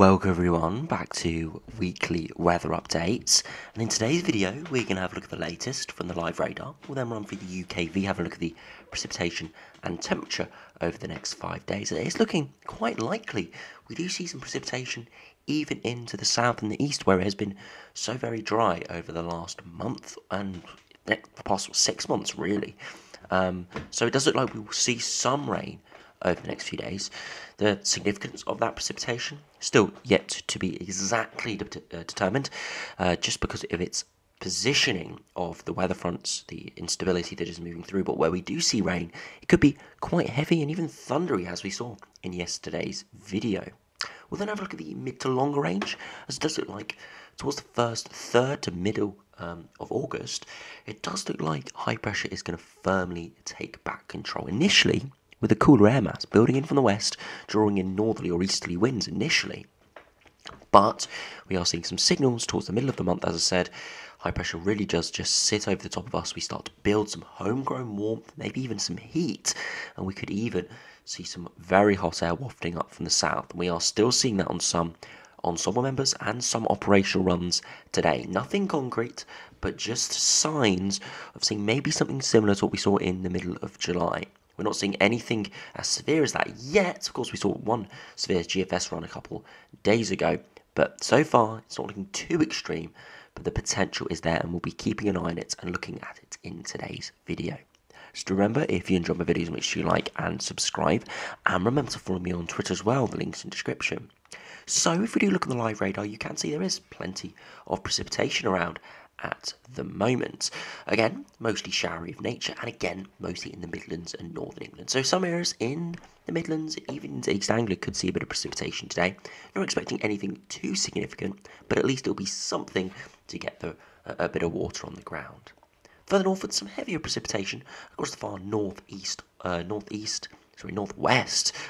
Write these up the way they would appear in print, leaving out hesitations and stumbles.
Welcome everyone back to weekly weather updates, and in today's video we're going to have a look at the latest from the live radar. We'll then run through the UKV, have a look at the precipitation and temperature over the next 5 days. It's looking quite likely we do see some precipitation even into the south and the east, where it has been so very dry over the last month and the past 6 months really. So it does look like we will see some rain over the next few days. The significance of that precipitation still yet to be exactly determined, just because of its positioning of the weather fronts, the instability that is moving through. But where we do see rain, it could be quite heavy and even thundery, as we saw in yesterday's video. We'll then have a look at the mid to longer range, as it does look like towards the first third to middle of August, it does look like high pressure is going to firmly take back control initially, with a cooler air mass building in from the west, drawing in northerly or easterly winds initially. But we are seeing some signals towards the middle of the month. As I said, high pressure really does just sit over the top of us. We start to build some homegrown warmth, maybe even some heat, and we could even see some very hot air wafting up from the south. We are still seeing that on some ensemble members and some operational runs today. Nothing concrete, but just signs of seeing maybe something similar to what we saw in the middle of July. We're not seeing anything as severe as that yet. Of course, we saw one severe GFS run a couple days ago, but so far it's not looking too extreme, but the potential is there, and we'll be keeping an eye on it and looking at it in today's video. Just remember, if you enjoy my videos, make sure you like and subscribe, and remember to follow me on Twitter as well, the link's in the description. So if we do look at the live radar, you can see there is plenty of precipitation around at the moment. Again, mostly showery of nature, and again mostly in the Midlands and northern England. So some areas in the Midlands, even into East Anglia, could see a bit of precipitation today. Not expecting anything too significant, but at least it'll be something to get a bit of water on the ground. Further northward, some heavier precipitation across the far northeast, northwest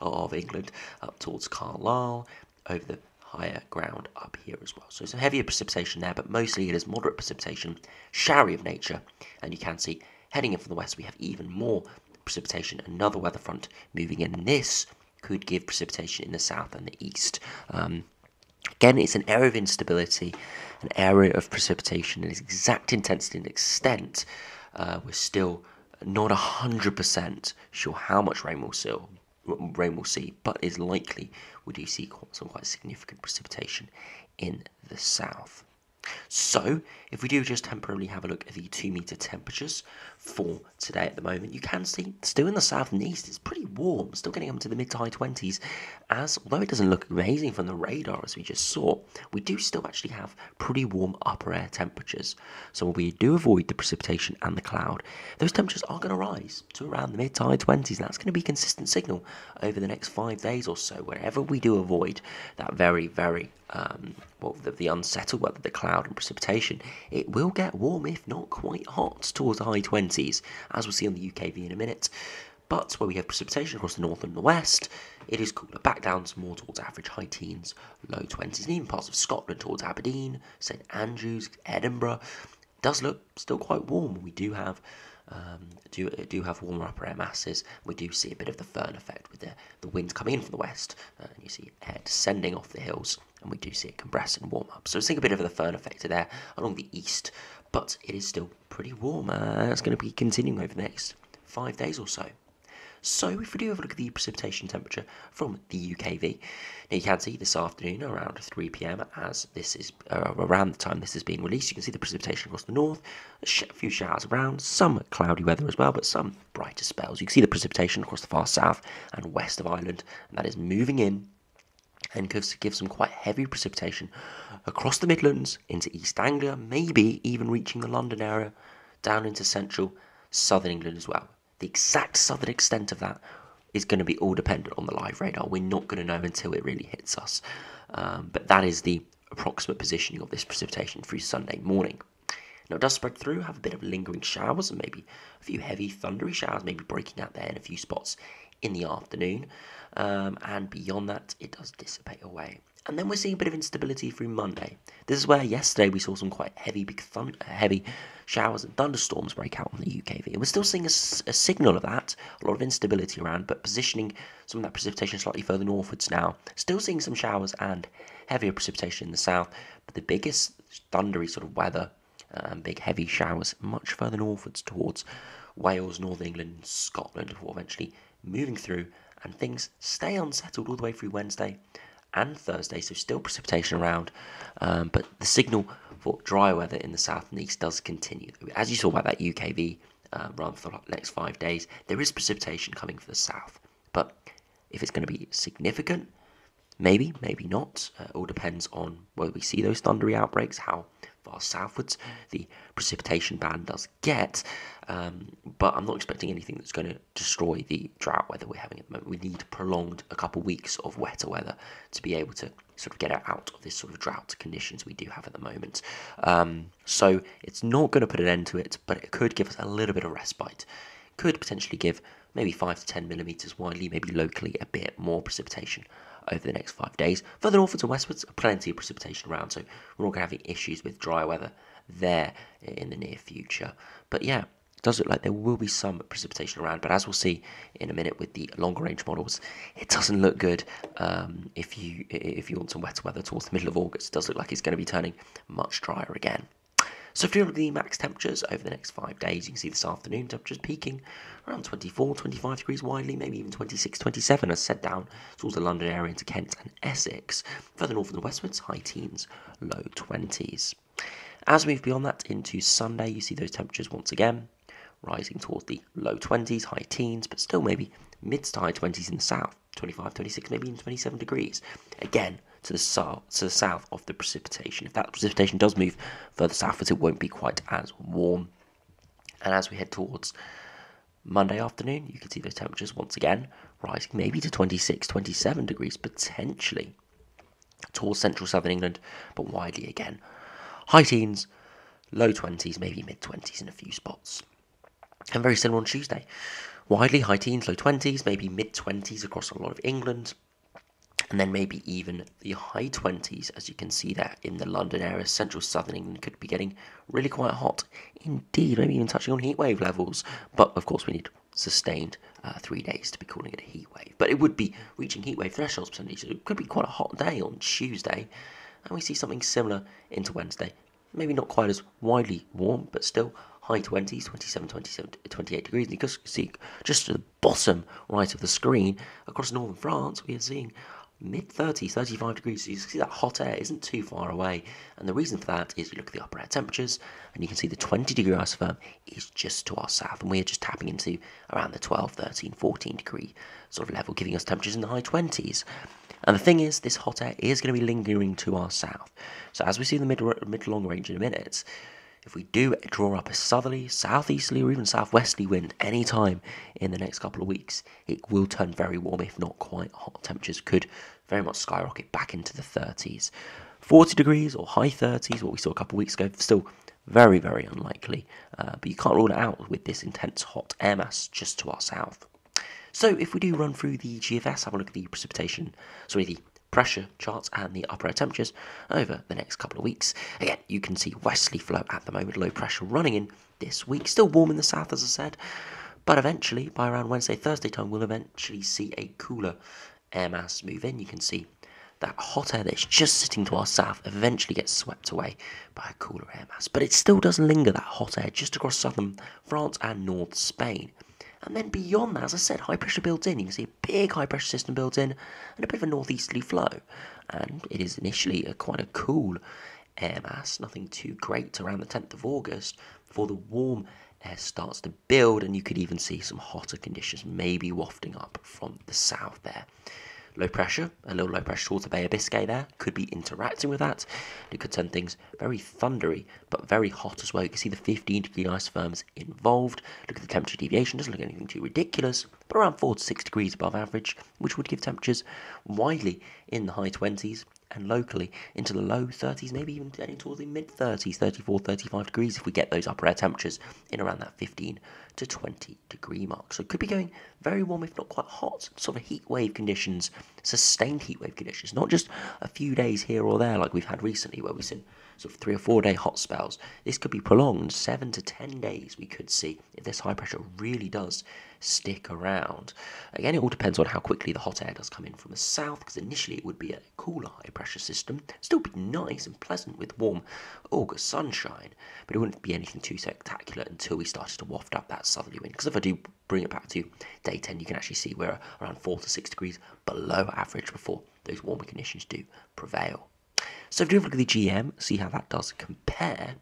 of England, up towards Carlisle, over the higher ground up here as well. So some heavier precipitation there, but mostly it is moderate precipitation, showery of nature, and you can see heading in from the west we have even more precipitation, another weather front moving in. This could give precipitation in the south and the east. Again, it's an area of instability, an area of precipitation, and its exact intensity and extent, we're still not 100% sure how much rain we'll see. But is likely we do see some quite significant precipitation in the south. So if we do just temporarily have a look at the 2 meter temperatures for today at the moment, you can see still in the south and east it's pretty warm, still getting up into the mid to high 20s, as although it doesn't look amazing from the radar as we just saw, we do still actually have pretty warm upper air temperatures. So we do avoid the precipitation and the cloud. Those temperatures are going to rise to around the mid to high 20s, and that's going to be a consistent signal over the next 5 days or so, wherever we do avoid that very the unsettled weather, the cloud and precipitation. It will get warm, if not quite hot, towards the high 20s, as we'll see on the UKV in a minute. But where we have precipitation across the north and the west, it is cooler, back down to more towards average high teens, low 20s, and even parts of Scotland towards Aberdeen, St Andrews, Edinburgh. It does look still quite warm. We do have do have warmer upper air masses. We do see a bit of the Fern effect with the winds coming in from the west, and you see air descending off the hills, and we do see it compress and warm up. So let's think a bit of the Fern effect there along the east, but it is still pretty warm, and that's going to be continuing over the next 5 days or so. So if we do have a look at the precipitation temperature from the UKV, now you can see this afternoon around 3 p.m, as this is around the time this is being released, you can see the precipitation across the north, a few showers around, some cloudy weather as well, but some brighter spells. You can see the precipitation across the far south and west of Ireland, and that is moving in and gives some quite heavy precipitation across the Midlands, into East Anglia, maybe even reaching the London area, down into central southern England as well. The exact southern extent of that is going to be all dependent on the live radar. We're not going to know until it really hits us. But that is the approximate positioning of this precipitation through Sunday morning. Now it does spread through, have a bit of lingering showers and maybe a few heavy thundery showers, maybe breaking out there in a few spots in the afternoon. And beyond that, it does dissipate away. And then we're seeing a bit of instability through Monday. This is where yesterday we saw some quite heavy, heavy showers and thunderstorms break out on the UKV. And we're still seeing a signal of that, a lot of instability around, but positioning some of that precipitation slightly further northwards now. Still seeing some showers and heavier precipitation in the south, but the biggest thundery sort of weather and big heavy showers much further northwards towards Wales, North England, Scotland, before eventually moving through. And things stay unsettled all the way through Wednesday and Thursday, so still precipitation around, but the signal for dry weather in the south and east does continue. As you saw about that UKV run for the next 5 days, there is precipitation coming for the south, but if it's going to be significant, maybe, maybe not, all depends on whether we see those thundery outbreaks, how far southwards the precipitation band does get, but I'm not expecting anything that's going to destroy the drought weather we're having at the moment. We need prolonged a couple weeks of wetter weather to be able to sort of get out of this sort of drought conditions we do have at the moment. So it's not going to put an end to it, but it could give us a little bit of respite. Could potentially give maybe 5 to 10 millimetres widely, maybe locally a bit more precipitation over the next 5 days. Further northwards and westwards, plenty of precipitation around, so we're not going to have any issues with dry weather there in the near future. But yeah, it does look like there will be some precipitation around, but as we'll see in a minute with the longer range models, it doesn't look good. If you want some wetter weather towards the middle of August, it does look like it's going to be turning much drier again. So if you look at the max temperatures over the next 5 days, you can see this afternoon temperatures peaking around 24, 25 degrees widely, maybe even 26, 27 as set down towards the London area into Kent and Essex. Further north and westwards, high teens, low 20s. As we move beyond that into Sunday, you see those temperatures once again rising towards the low 20s, high teens, but still maybe mid to high 20s in the south, 25, 26, maybe even 27 degrees. Again, to the south of the precipitation. If that precipitation does move further southwards, it won't be quite as warm. And as we head towards Monday afternoon, you can see those temperatures once again rising maybe to 26, 27 degrees, potentially towards central southern England, but widely again. High teens, low 20s, maybe mid-20s in a few spots. And very similar on Tuesday. Widely high teens, low 20s, maybe mid-20s across a lot of England. And then maybe even the high 20s, as you can see there in the London area. Central southern England could be getting really quite hot indeed, maybe even touching on heatwave levels. But of course we need sustained 3 days to be calling it a heatwave. But it would be reaching heatwave thresholds potentially, so it could be quite a hot day on Tuesday. And we see something similar into Wednesday. Maybe not quite as widely warm, but still high 20s, 27, 28 degrees. And you can see just to the bottom right of the screen, across northern France, we are seeing mid-30s, 35 degrees, so you can see that hot air isn't too far away. And the reason for that is you look at the upper air temperatures, and you can see the 20-degree isotherm is just to our south, and we're just tapping into around the 12, 13, 14-degree sort of level, giving us temperatures in the high 20s. And the thing is, this hot air is going to be lingering to our south. So as we see the mid-long range in a minute, if we do draw up a southerly, southeasterly, or even southwesterly wind any time in the next couple of weeks, it will turn very warm, if not quite hot. Temperatures could very much skyrocket back into the 30s. 40 degrees or high 30s, what we saw a couple of weeks ago, still very, very unlikely. But you can't rule it out with this intense hot air mass just to our south. So if we do run through the GFS, have a look at the precipitation, sorry, the pressure charts and the upper air temperatures over the next couple of weeks. Again, you can see westerly flow at the moment, low pressure running in this week, still warm in the south as I said, but eventually by around Wednesday, Thursday time, we'll eventually see a cooler air mass move in. You can see that hot air that's just sitting to our south eventually gets swept away by a cooler air mass, but it still does linger, that hot air just across southern France and north Spain. And then beyond that, as I said, high pressure built in. You can see a big high pressure system built in and a bit of a northeasterly flow. And it is initially quite a cool air mass, nothing too great around the 10th of August before the warm air starts to build. And you could even see some hotter conditions maybe wafting up from the south there. Low pressure, a little low pressure towards the Bay of Biscay there, could be interacting with that. It could turn things very thundery, but very hot as well. You can see the 15-degree isotherms involved. Look at the temperature deviation, doesn't look anything too ridiculous, but around 4 to 6 degrees above average, which would give temperatures widely in the high 20s and locally into the low 30s, maybe even getting towards the mid-30s, 34, 35 degrees if we get those upper air temperatures in around that 15 to 20 degree mark. So it could be going very warm, if not quite hot, sort of heat wave conditions, sustained heat wave conditions, not just a few days here or there like we've had recently where we've seen sort of 3 or 4 day hot spells. This could be prolonged, 7 to 10 days we could see if this high pressure really does stick around. Again, it all depends on how quickly the hot air does come in from the south, because initially it would be a cooler high pressure system, still be nice and pleasant with warm August sunshine, but it wouldn't be anything too spectacular until we started to waft up that southerly wind. Because if I do bring it back to day 10, you can actually see we're around 4 to 6 degrees below average before those warmer conditions do prevail. So if you look at the GM, see how that does compare.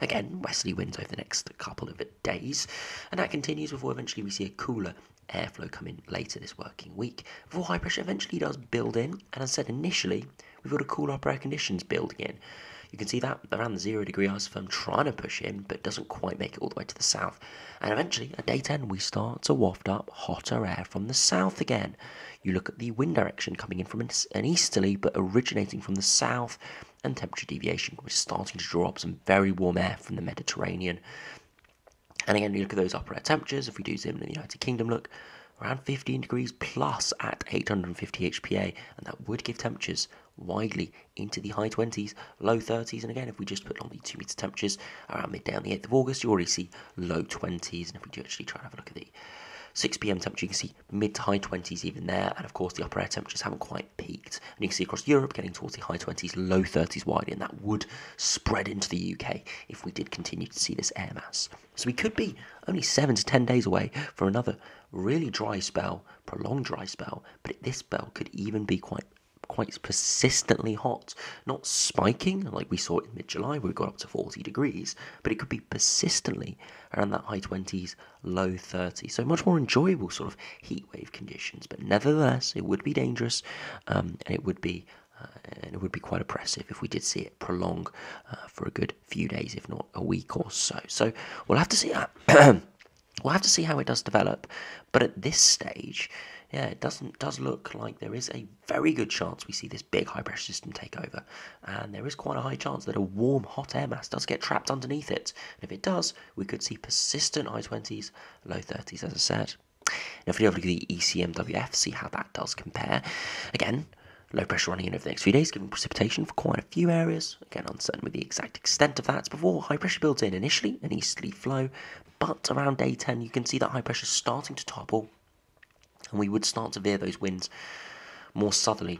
Again, westerly winds over the next couple of days, and that continues before eventually we see a cooler airflow come in later this working week, before high pressure eventually does build in. And as I said, initially we've got a cool upper air conditions building in. You can see that around the 0 degree isotherm trying to push in, but doesn't quite make it all the way to the south. And eventually, at day 10, we start to waft up hotter air from the south again. You look at the wind direction coming in from an easterly, but originating from the south, and temperature deviation. We're starting to draw up some very warm air from the Mediterranean. And again, you look at those upper air temperatures. If we do zoom in the United Kingdom, look, around 15 degrees plus at 850 HPA, and that would give temperatures widely into the high 20s, low 30s, and again, if we just put on the 2 meter temperatures around midday on the 8th of August, you already see low 20s, and if we do actually try and have a look at the 6 PM temperature, you can see mid to high 20s even there, and of course the upper air temperatures haven't quite peaked. And you can see across Europe getting towards the high 20s, low 30s widely, and that would spread into the UK if we did continue to see this air mass. So we could be only 7 to 10 days away for another really dry spell, prolonged dry spell, but this spell could even be quite persistently hot, not spiking like we saw in mid-July where we got up to 40 degrees, but it could be persistently around that high 20s, low 30s. So much more enjoyable sort of heat wave conditions, but nevertheless, it would be dangerous, and it would be quite oppressive if we did see it prolong for a good few days, if not a week or so. So we'll have to see that. We'll have to see how it does develop, but at this stage, yeah, it does look like there is a very good chance we see this big high pressure system take over, and there is quite a high chance that a warm hot air mass does get trapped underneath it, and if it does, we could see persistent high 20s, low 30s, as I said. Now if we look at the ECMWF, see how that does compare. Again, low pressure running in over the next few days, giving precipitation for quite a few areas. Again, uncertain with the exact extent of that. Before high pressure builds in, initially an easterly flow, but around day 10, you can see that high pressure starting to topple, and we would start to veer those winds more southerly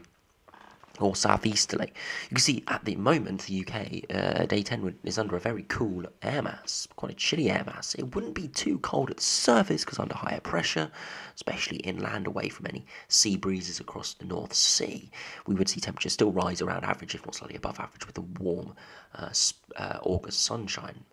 or southeasterly. You can see at the moment the UK day 10 is under a very cool air mass, quite a chilly air mass. It wouldn't be too cold at the surface because under higher pressure, especially inland away from any sea breezes across the North Sea, we would see temperatures still rise around average, if not slightly above average, with the warm August sunshine,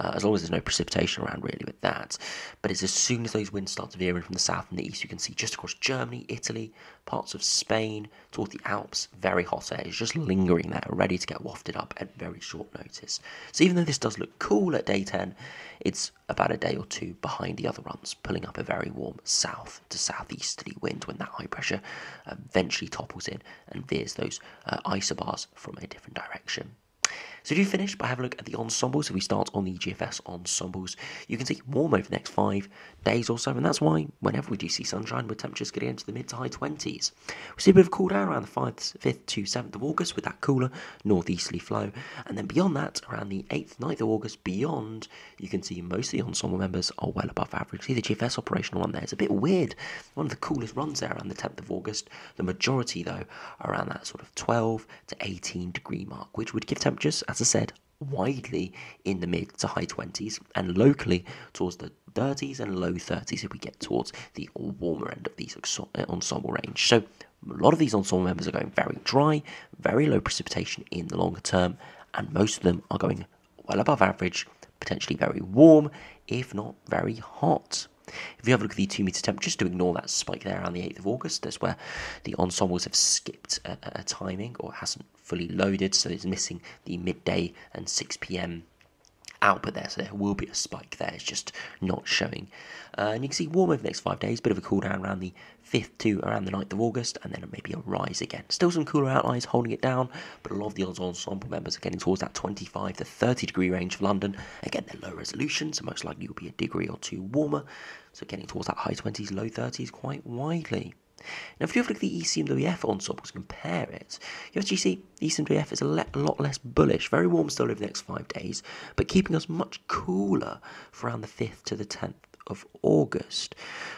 as long as there's no precipitation around really with that. But it's as soon as those winds start to veer in from the south and the east, you can see just across Germany, Italy, parts of Spain, toward the Alps, very hot air is just lingering there, ready to get wafted up at very short notice. So even though this does look cool at day 10, it's about a day or two behind the other runs, pulling up a very warm south to southeasterly wind when that high pressure eventually topples in and veers those isobars from a different direction. So do finish by having a look at the ensembles. If we start on the GFS ensembles, you can see warm over the next 5 days or so, and that's why whenever we do see sunshine with temperatures getting into the mid to high 20s, we see a bit of a cool down around the 5th to 7th of August with that cooler northeasterly flow, and then beyond that, around the 8th, 9th of August beyond, you can see most of the ensemble members are well above average. See the GFS operational run there, it's a bit weird, one of the coolest runs there around the 10th of August, the majority though around that sort of 12 to 18 degree mark, which would give temperatures, as I said, widely in the mid to high 20s and locally towards the 30s and low 30s if we get towards the warmer end of these ensemble range. So a lot of these ensemble members are going very dry, very low precipitation in the longer term, and most of them are going well above average, potentially very warm, if not very hot. If you have a look at the 2 meter temperatures, to ignore that spike there around the 8th of August, that's where the ensembles have skipped a timing or hasn't fully loaded, so it's missing the midday and 6 PM output there, so there will be a spike there, it's just not showing. And you can see warm over the next 5 days, bit of a cool down around the 5th to around the 9th of August, and then maybe a rise again. Still some cooler outliers holding it down, but a lot of the ensemble members are getting towards that 25 to 30 degree range for London. Again, they're low resolution, so most likely you'll be a degree or two warmer, so getting towards that high 20s, low 30s quite widely. Now, if you have a look at the ECMWF ensembles, compare it, you actually see ECMWF is a lot less bullish, very warm still over the next 5 days, but keeping us much cooler for around the 5th to the 10th of August.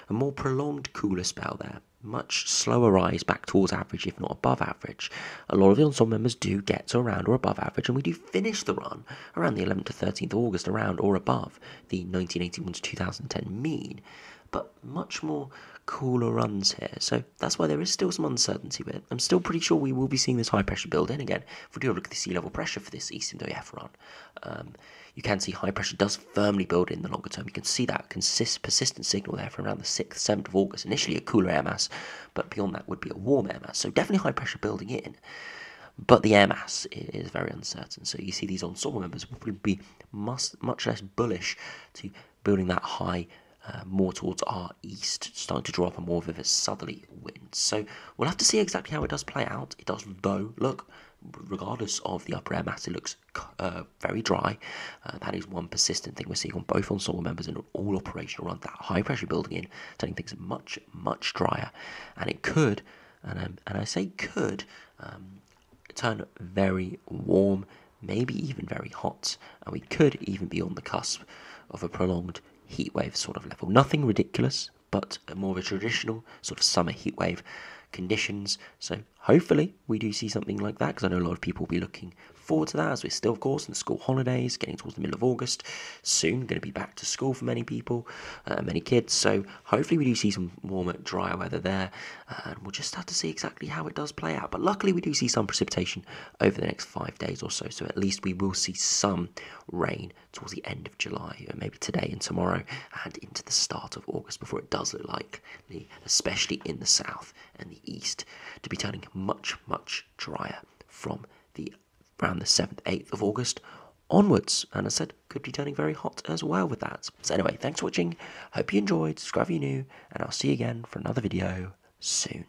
A more prolonged cooler spell there, much slower rise back towards average, if not above average. A lot of the ensemble members do get to around or above average, and we do finish the run around the 11th to 13th of August, around or above the 1981 to 2010 mean. But much more cooler runs here, so that's why there is still some uncertainty with it. I'm still pretty sure we will be seeing this high pressure build in again. If we do have a look at the sea level pressure for this ECMWF run, you can see high pressure does firmly build in the longer term. You can see that persistent signal there from around the 6th, 7th of August. Initially a cooler air mass, but beyond that would be a warm air mass, so definitely high pressure building in. But the air mass is very uncertain, so you see these ensemble members will be much less bullish to building that high, more towards our east, starting to draw up a more of a southerly wind. So we'll have to see exactly how it does play out. It does, though, look, regardless of the upper air mass, it looks very dry. That is one persistent thing we're seeing on both ensemble members and on all operational runs, that high pressure building in, turning things much, much drier. And it could, and I say could, turn very warm, maybe even very hot, and we could even be on the cusp of a prolonged heatwave sort of level. Nothing ridiculous, but more of a traditional sort of summer heatwave conditions. So hopefully we do see something like that, because I know a lot of people will be looking forward to that, as we're still, of course, in the school holidays, getting towards the middle of August. Soon going to be back to school for many people, many kids. So hopefully we do see some warmer, drier weather there, and we'll just have to see exactly how it does play out. But luckily we do see some precipitation over the next 5 days or so, so at least we will see some rain towards the end of July, maybe today and tomorrow, and into the start of August, before it does look likely, especially in the south and the east, to be turning much drier from the around the 7th, 8th of August onwards, and as I said, could be turning very hot as well with that. So anyway, thanks for watching, hope you enjoyed, subscribe if you're new, and I'll see you again for another video soon.